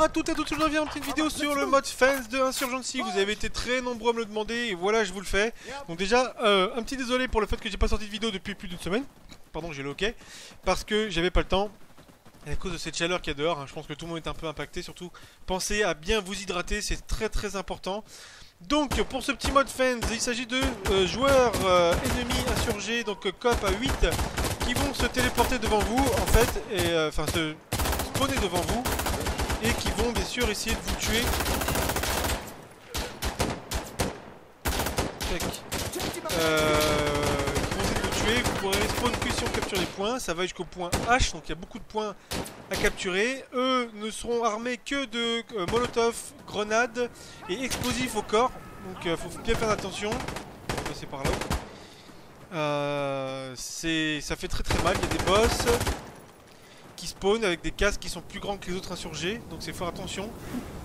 Bonjour à toutes et à tous, je reviens en petite vidéo sur le mode Fence de Insurgency. Vous avez été très nombreux à me le demander et voilà, je vous le fais. Donc déjà, un petit désolé pour le fait que j'ai pas sorti de vidéo depuis plus d'une semaine. Pardon, j'ai le hoquet. Parce que j'avais pas le temps. À cause de cette chaleur qu'il y a dehors, hein, je pense que tout le monde est un peu impacté. Surtout, pensez à bien vous hydrater, c'est très très important. Donc pour ce petit mode Fence, il s'agit de joueurs ennemis insurgés, donc cop à 8, qui vont se téléporter devant vous en fait, et enfin se spawner devant vous. Et qui vont bien sûr essayer de vous tuer. Qui vont essayer de vous tuer. Vous pourrez spawn que si on capture des points. Ça va jusqu'au point H, donc il y a beaucoup de points à capturer. Eux ne seront armés que de molotov, grenades et explosifs au corps. Donc il faut bien faire attention. On va passer par là. Ça fait très très mal. Il y a des boss qui spawn avec des casques qui sont plus grands que les autres insurgés, donc c'est faire attention.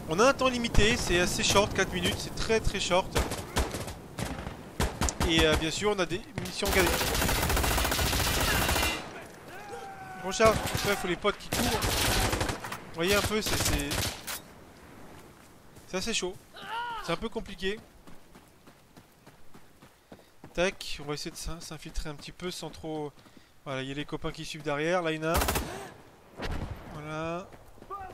On a un temps limité, c'est assez short, 4 minutes, c'est très très short. Et bien sûr on a des munitions, regardez. Bon charge, bref, faut les potes qui courent. Vous voyez un peu, c'est assez chaud. C'est un peu compliqué. Tac, on va essayer de s'infiltrer un petit peu sans trop... Voilà, il y a les copains qui suivent derrière, là il y en a un. Voilà.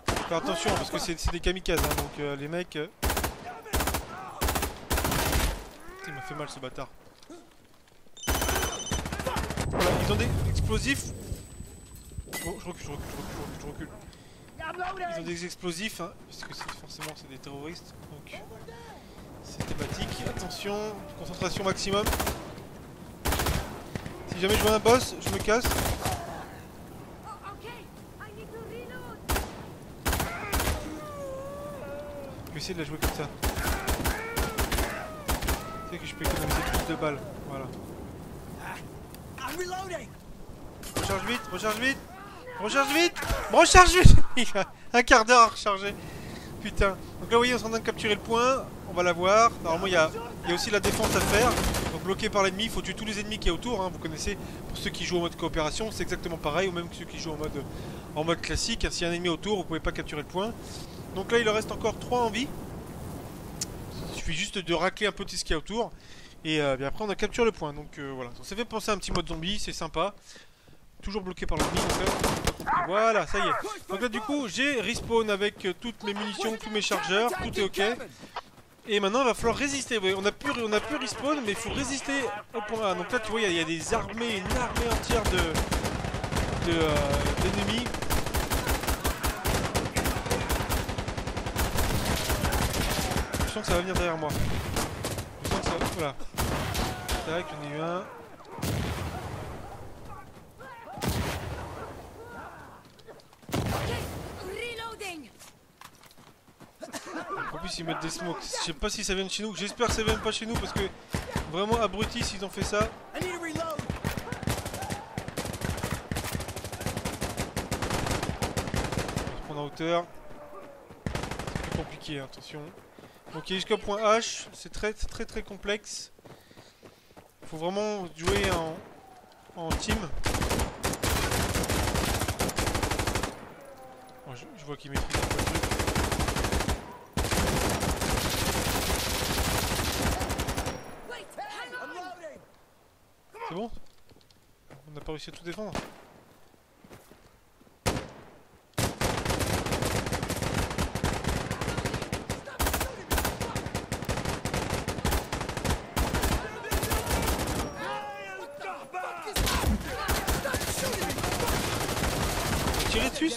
Faut faire attention parce que c'est des kamikazes hein, donc les mecs. Il m'a fait mal ce bâtard. Voilà, ils ont des explosifs. Oh, je recule. Ils ont des explosifs hein, parce que forcément c'est des terroristes. Donc c'est thématique. Attention, concentration maximum. Si jamais je vois un boss, je me casse. Je vais essayer de la jouer comme ça. C'est que je peux économiser plus de balles. Voilà. Recharge vite, recharge vite, recharge vite, recharge vite. Il a un quart d'heure à recharger. Putain. Donc là vous voyez on est en train de capturer le point. On va l'avoir. Normalement il y a aussi la défense à faire. Donc bloqué par l'ennemi, il faut tuer tous les ennemis qu'il y a autour. Hein. Vous connaissez, pour ceux qui jouent en mode coopération, c'est exactement pareil. Ou même ceux qui jouent en mode classique. S'il y a un ennemi autour, vous pouvez pas capturer le point. Donc là il leur reste encore 3 en vie. Il suffit juste de racler un peu tout ce qu'il y a autour. Et bien après on a capturé le point. Donc voilà, ça fait penser à un petit mode zombie, c'est sympa. Toujours bloqué par l'ennemi. Voilà, ça y est. Donc là du coup j'ai respawn avec toutes mes munitions, tous mes chargeurs, tout est ok. Et maintenant il va falloir résister. Vous voyez, on a pu respawn mais il faut résister au point A. Donc là tu vois il y a des armées, une armée entière d'ennemis. Je sens que ça va venir derrière moi. Je sens que ça va... Voilà. Tac, j'en ai eu un. En plus ils mettent des smokes. Je sais pas si ça vient de chez nous. J'espère que ça vient pas chez nous parce que vraiment abrutis s'ils ont fait ça. On prend en hauteur. C'est plus compliqué, attention. Donc il est jusqu'au point H, c'est très très très complexe. Faut vraiment jouer en team. Bon, je vois qu'il maîtrise un peu le truc. C'est bon? On n'a pas réussi à tout défendre.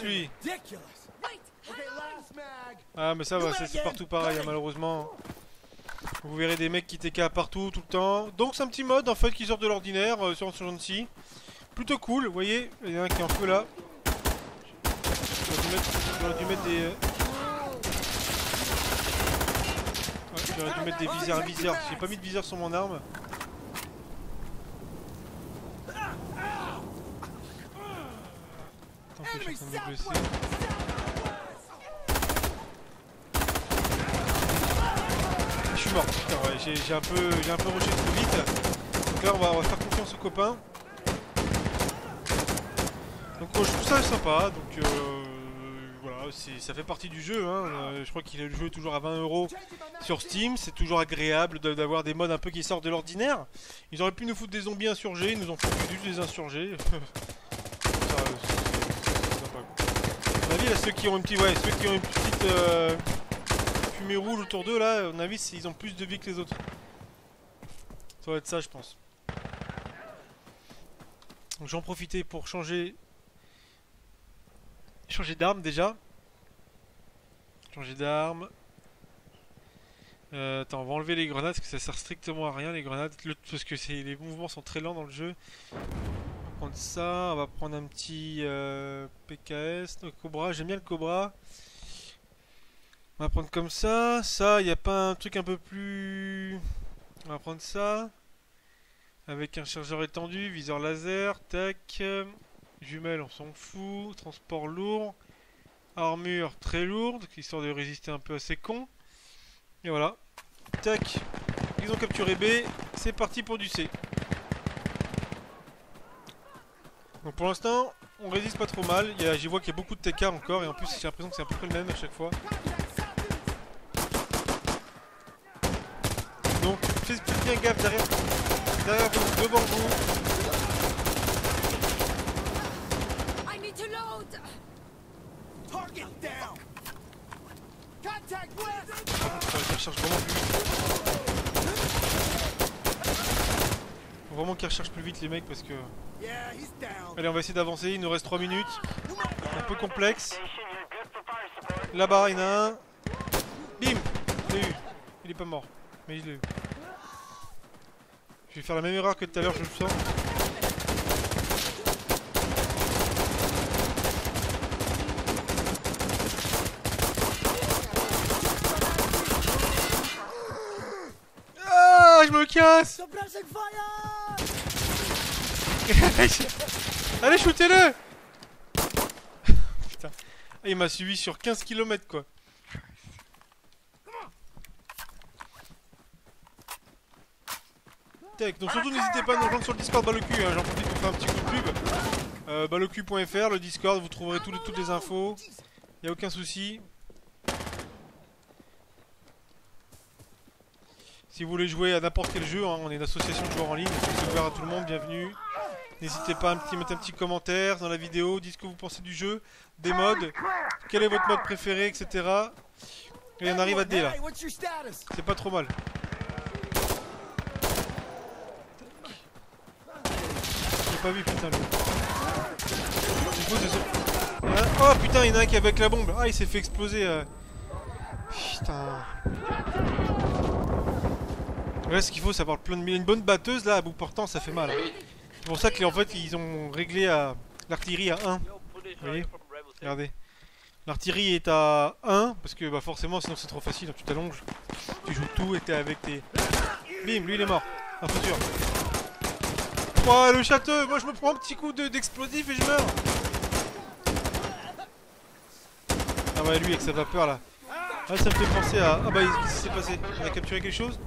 Lui. Ah mais ça va, c'est partout pareil hein, malheureusement. Vous verrez des mecs qui TK partout tout le temps. Donc c'est un petit mode en fait qui sort de l'ordinaire sur Insurgency. Plutôt cool, vous voyez, il y en a un qui est en feu là. J'aurais dû mettre des... Ouais, j'aurais dû mettre des viseurs. J'ai pas mis de viseur sur mon arme. Je suis en train de me blesser. Je suis mort, putain ouais, j'ai un peu rushé trop vite. Donc là on va faire confiance aux copains. Donc je trouve ça sympa, donc voilà, ça fait partie du jeu, hein. Je crois qu'il a le jeu toujours à 20 € sur Steam, c'est toujours agréable d'avoir des modes un peu qui sortent de l'ordinaire. Ils auraient pu nous foutre des zombies insurgés, ils nous ont foutu juste des insurgés. À mon avis, là, ceux qui ont une petite fumée rouge autour d'eux, là, à mon avis, ils ont plus de vie que les autres. Ça va être ça, je pense. Donc j'en profitais pour changer d'arme déjà. Changer d'arme. Attends, on va enlever les grenades parce que ça sert strictement à rien les grenades. Parce que les mouvements sont très lents dans le jeu. On va prendre ça, on va prendre un petit PKS, le Cobra, j'aime bien le Cobra. On va prendre comme ça. Ça, il n'y a pas un truc un peu plus... On va prendre ça. Avec un chargeur étendu, viseur laser, tac. Jumelles, on s'en fout. Transport lourd. Armure très lourde, histoire de résister un peu à ces cons. Et voilà. Tac. Ils ont capturé B. C'est parti pour du C. Donc pour l'instant, on résiste pas trop mal. J'y vois qu'il y a beaucoup de TK encore. Et en plus, j'ai l'impression que c'est à peu près le même à chaque fois. Donc, faites bien gaffe derrière vous, devant vous. Faut vraiment qu'ils rechargent plus vite les mecs parce que... Allez, on va essayer d'avancer, il nous reste 3 minutes. Un peu complexe. Là-bas, il y en a un. Bim! Je l'ai eu. Il est pas mort, mais je l'ai eu. Je vais faire la même erreur que tout à l'heure, je le sens. Je me casse. Allez, shootez-le. Putain, il m'a suivi sur 15 km quoi. Tech, donc surtout n'hésitez pas à nous rejoindre sur le Discord Balocu, hein. J'en profite pour faire un petit coup de pub. Balocu.fr, le Discord, vous trouverez toutes les infos. Il n'y a aucun souci. Si vous voulez jouer à n'importe quel jeu, hein, on est une association de joueurs en ligne, c'est ouvert à tout le monde, bienvenue. N'hésitez pas à mettre un petit commentaire dans la vidéo, dites ce que vous pensez du jeu, des modes, quel est votre mode préféré, etc. Et on arrive à D là. C'est pas trop mal. J'ai pas vu putain lui. Oh putain, il y en a un qui est avec la bombe. Ah, il s'est fait exploser. Putain. Là, ce qu'il faut, ça parle plein de mille. Une bonne batteuse là à bout portant, ça fait mal. C'est pour ça qu'en fait ils ont réglé l'artillerie à 1. Vous voyez, regardez. L'artillerie est à 1 parce que bah forcément sinon c'est trop facile, donc tu t'allonges, tu joues tout et t'es avec tes. Bim, lui il est mort. Un peu dur. Oh le château, moi je me prends un petit coup d'explosif et je meurs. Ah bah lui avec sa vapeur là. Ah ça me fait penser à. Ah bah qu'est-ce qui s'est passé? On a capturé quelque chose?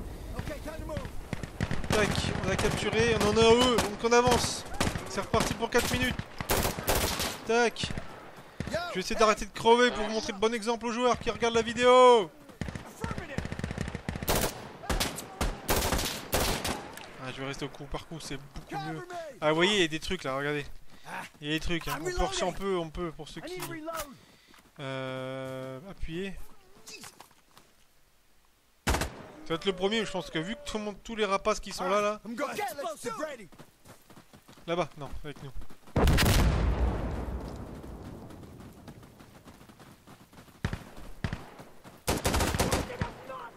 Tac, on a capturé, on en a eux, donc on avance. C'est reparti pour 4 minutes. Tac. Je vais essayer d'arrêter de crever pour vous montrer le bon exemple aux joueurs qui regardent la vidéo. Ah, je vais rester au coup par coup, c'est beaucoup mieux. Ah, vous voyez, il y a des trucs là, regardez. Il y a des trucs, hein. on peut pour ceux qui... appuyer. Ça va être le premier, je pense que vu que tout le monde, tous les rapaces qui sont là, là-bas, non, avec nous.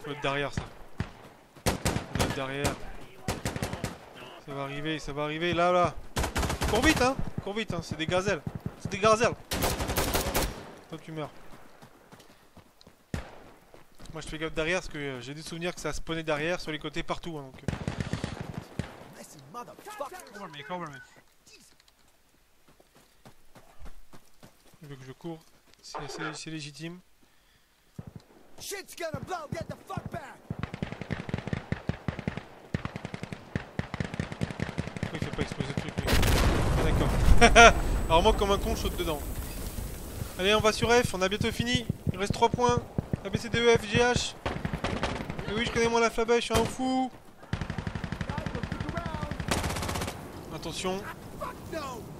Faut être derrière ça. Faut être derrière. Ça va arriver, là. Cours vite, hein, c'est des gazelles. Toi tu meurs. Moi je fais gaffe derrière parce que j'ai des souvenirs que ça spawnait derrière, sur les côtés, partout hein, donc... Il veut que je cours, c'est légitime. Pourquoi il fait pas exploser le truc lui? Ah, d'accord. Alors moi comme un con je saute dedans. Allez, on va sur F, on a bientôt fini. Il reste 3 points. A, B, C, D, E, F, G, H. Et oui, je connais moins la flabaye, je suis un fou. Attention.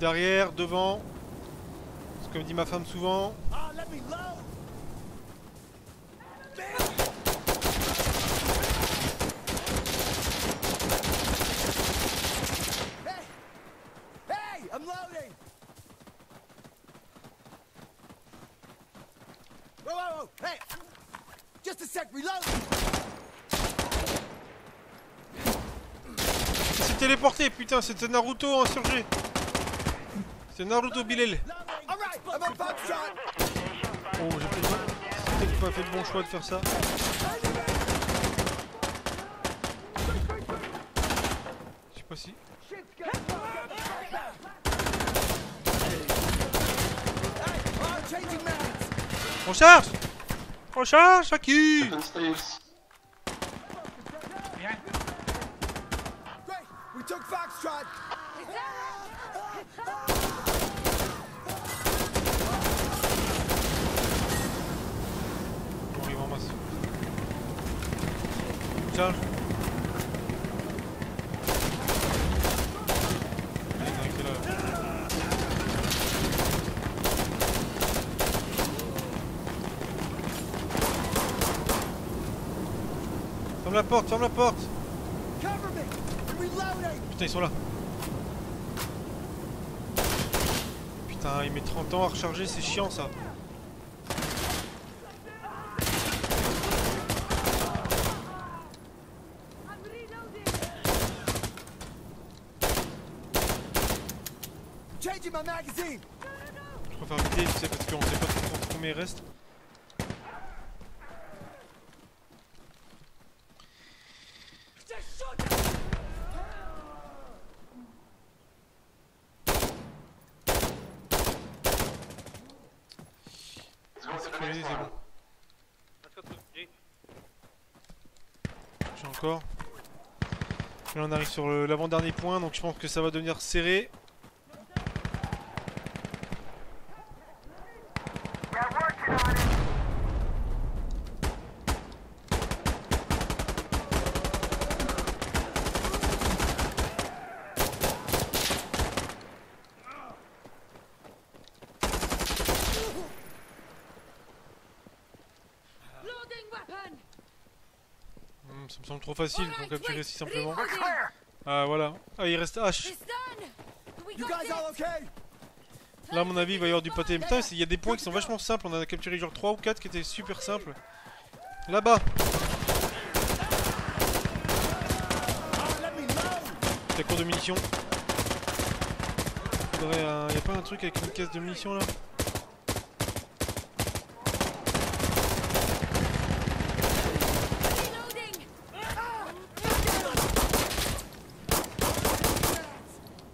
Derrière, devant. C'est comme dit ma femme souvent. Téléporté, putain, c'était Naruto insurgé. C'est Naruto Bilel. Oh, j'ai pas fait le bon choix de faire ça. Je sais pas si. On charge. On charge, Aki. Ferme la porte, ferme la porte. Putain, ils sont là. Putain, il met 30 ans à recharger, c'est chiant ça. Je préfère vider, tu sais, parce qu'on sait pas combien il reste. J'ai encore. Là on arrive sur l'avant-dernier point, donc je pense que ça va devenir serré. Ça me semble trop facile pour capturer si simplement. Ah voilà. Ah, il reste H. Là à mon avis il va y avoir du pâté. Putain, il y a des points qui sont vachement simples. On en a capturé genre 3 ou 4 qui étaient super simples. Là-bas. T'as cours de munitions. Faudrait un... Y'a pas un truc avec une caisse de munitions là?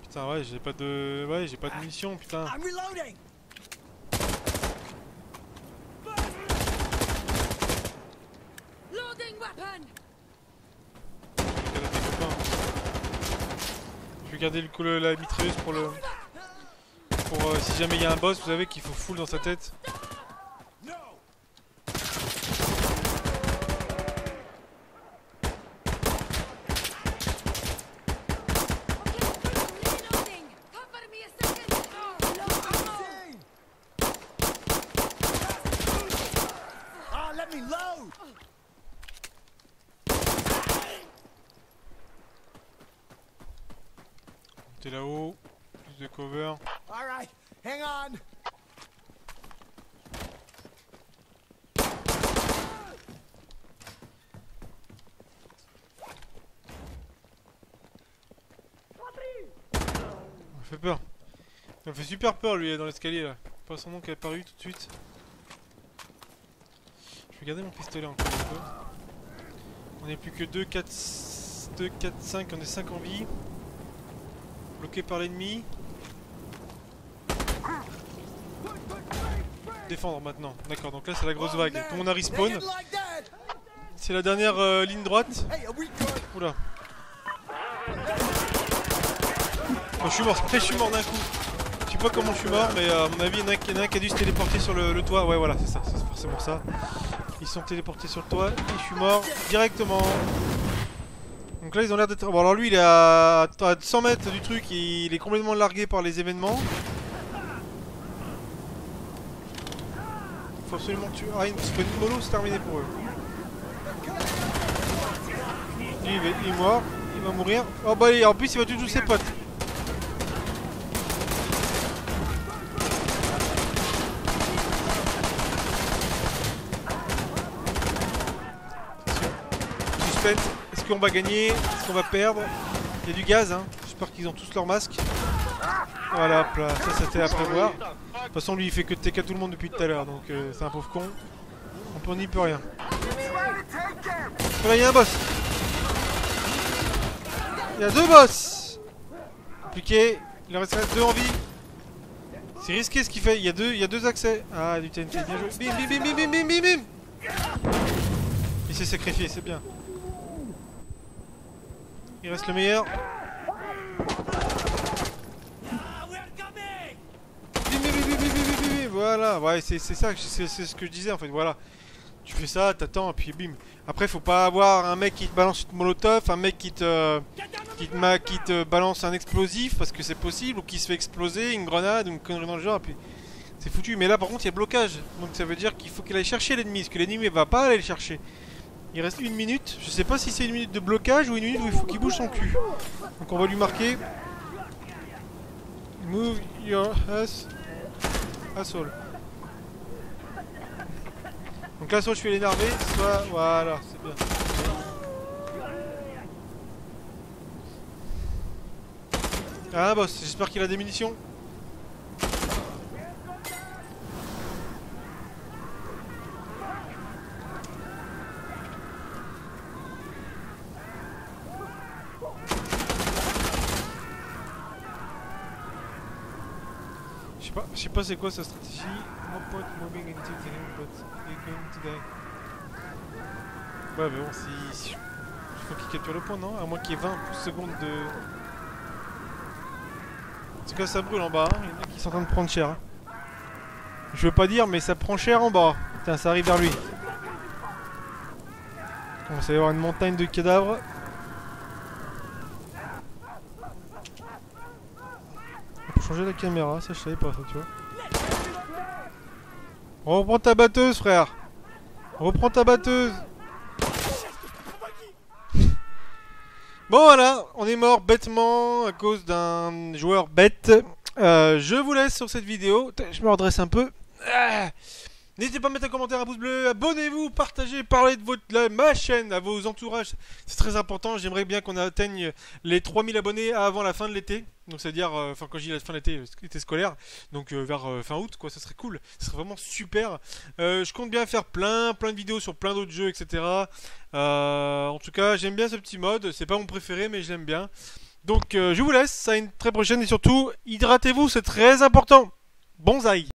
Putain, ouais, j'ai pas de... Ouais, j'ai pas de munitions, putain. Je vais garder la mitrailleuse pour le... Pour si jamais il y a un boss, vous savez qu'il faut full dans sa tête. T'es là-haut, plus de cover. Alright, hang on. Il me fait peur. Il me fait super peur lui dans l'escalier là. Pas son nom qui est apparu tout de suite. Je vais garder mon pistolet encore un peu. On est plus que 2, 4, 5, on est 5 en vie. Bloqué par l'ennemi. Défendre maintenant. D'accord, donc là c'est la grosse vague. Comme on a respawn. C'est la dernière ligne droite. Oula. Oh, je suis mort d'un coup. pas comment je suis mort, mais à mon avis, il y en a un qui a dû se téléporter sur le toit. Ouais, voilà, c'est ça, c'est forcément ça. Ils sont téléportés sur le toit et je suis mort directement. Donc là, ils ont l'air d'être... Bon, alors lui, il est à 100 mètres du truc, il est complètement largué par les événements. Faut absolument tuer. Ah, parce que une mollo, c'est terminé pour eux. Lui, il est mort, il va mourir. Oh bah, en plus, il va tuer tous ses potes. Est-ce qu'on va gagner? Est-ce qu'on va perdre? Il y a du gaz, hein. J'espère qu'ils ont tous leur masque. Voilà, là, ça c'était à prévoir. De toute façon, lui il fait que TK tout le monde depuis tout à l'heure, donc c'est un pauvre con. On n'y peut rien. Voilà, il y a un boss. Il y a deux boss. Compliqué. Il en reste deux en vie. C'est risqué ce qu'il fait. Il y a deux accès. Ah, du TNT. Bien joué. Bim, bim, bim, bim, bim, bim, bim. Il s'est sacrifié, c'est bien. Il reste le meilleur. Voilà, ouais, c'est ça, c'est ce que je disais en fait. Voilà, tu fais ça, t'attends, et puis bim. Après, faut pas avoir un mec qui te balance une molotov, un mec qui te balance un explosif parce que c'est possible, ou qui se fait exploser, une grenade, ou une connerie dans le genre, et puis c'est foutu. Mais là, par contre, il y a blocage, donc ça veut dire qu'il faut qu'il aille chercher l'ennemi, parce que l'ennemi va pas aller le chercher. Il reste une minute, je sais pas si c'est une minute de blocage ou une minute où il faut qu'il bouge son cul. Donc on va lui marquer. Move your ass. Assault. Donc là soit je suis énervé, soit... Voilà, c'est bien. Ah boss, j'espère qu'il a des munitions. Je sais pas c'est quoi sa stratégie. Ouais mais bon si... Je crois qu'il capture le point non? À moins qu'il y ait 20 secondes de... En tout cas ça brûle en bas, hein. Il y en a qui sont en train de prendre cher, hein. Je veux pas dire mais ça prend cher en bas. Putain ça arrive vers lui. On va y avoir une montagne de cadavres. Changer la caméra, ça je savais pas ça tu vois. Reprends ta batteuse frère. Reprends ta batteuse. Bon voilà, on est mort bêtement à cause d'un joueur bête. Je vous laisse sur cette vidéo. Je me redresse un peu. N'hésitez pas à mettre un commentaire, un pouce bleu, abonnez-vous, partagez, parlez de ma chaîne à vos entourages. C'est très important, j'aimerais bien qu'on atteigne les 3000 abonnés avant la fin de l'été. Donc c'est-à-dire, enfin quand je dis la fin de l'été, l'été scolaire, donc vers fin août, quoi, ça serait cool, ça serait vraiment super. Je compte bien faire plein de vidéos sur plein d'autres jeux, etc. En tout cas, j'aime bien ce petit mode, c'est pas mon préféré, mais je l'aime bien. Donc je vous laisse, à une très prochaine, et surtout, hydratez-vous, c'est très important. Bonsaï.